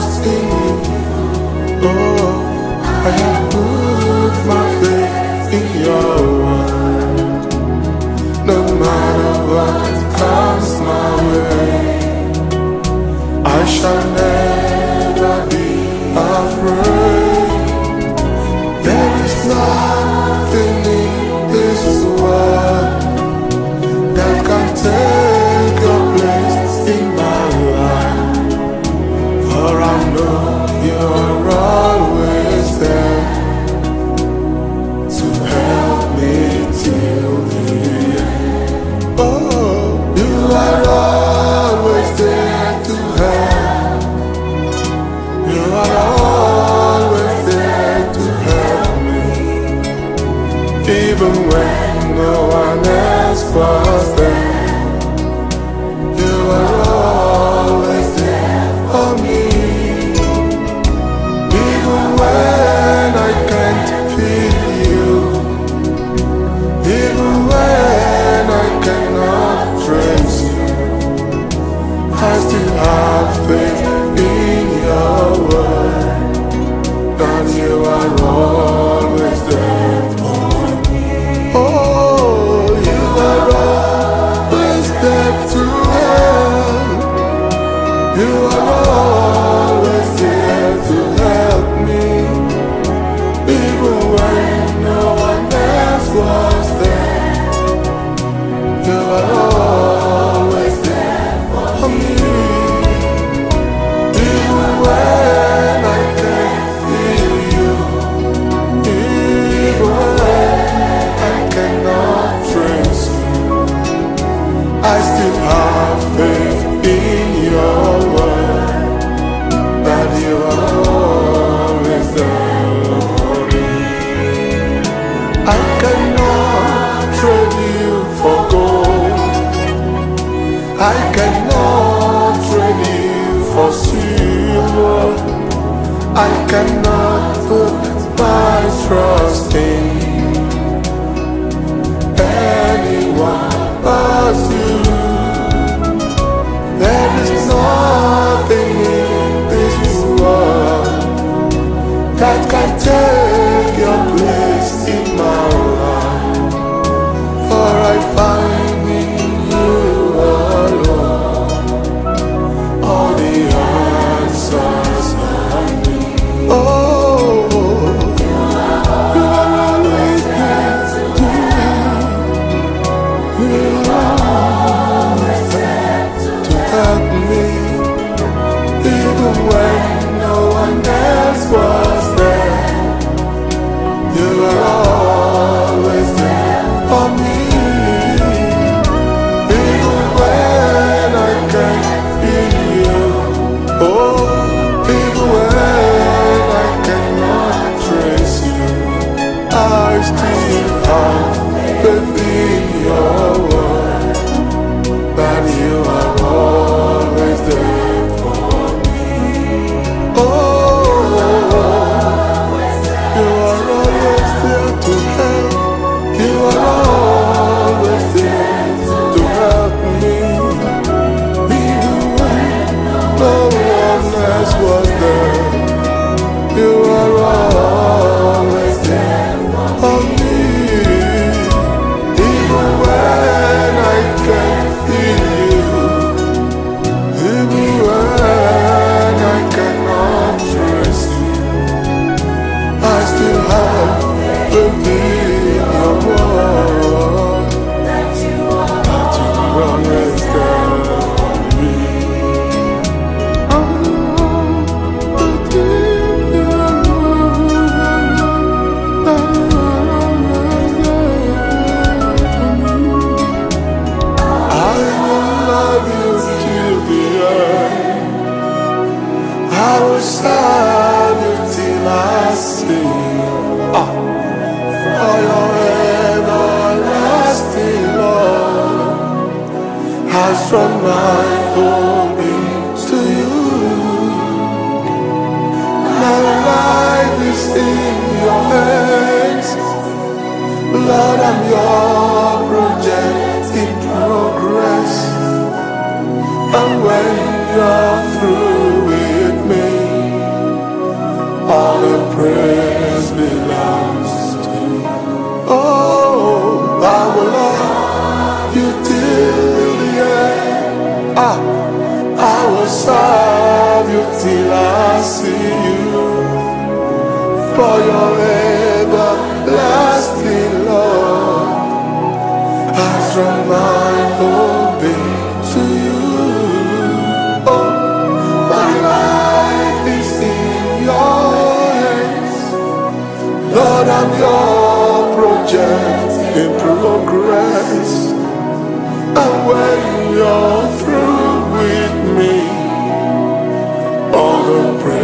trust in you. Oh, I have put my faith in your word. No matter what comes my way, I shall never be afraid. There is nothing in this world that can take your place in my life, for I know you're always there to help me till the end. Oh, you are always there to help. You are always there to help me, even when no one else was there. You are always there for me. I still have faith in your word, that you are always there for me. Oh, you are always there to help. You are always there to help me, even when no one else was there. You are always there for me. I still have faith in your word, that you are always there for me. I cannot trade you for gold. I cannot trade you for silver. I cannot put my trust in anyone but you. There is nothing in this world that can take your place in my life, for I find in you alone all the answers I need. Oh, you are always there to help. You are always there to help me, even when no one else was there. You are always there for me, even when I can't feel you. Oh, even when I cannot trace you, I still have faith in your word, that you are always there for me. Oh, you are always there to help. You are always there to help me, even when no one else was there. You are always there for me, even when I can't feel you, even when I cannot trace you. I still have faith in your word, that you are always there for me. I will love you till the end. I will serve you till I see you. For your everlasting love has drawn my whole being to you. My life is in your hands, Lord. I'm your project in progress, and when you're through with me, mercy you for your everlasting love. I draw my hope to you. Oh, my life is in your hands, Lord. I'm your project in progress, and when you're through with me, all the praise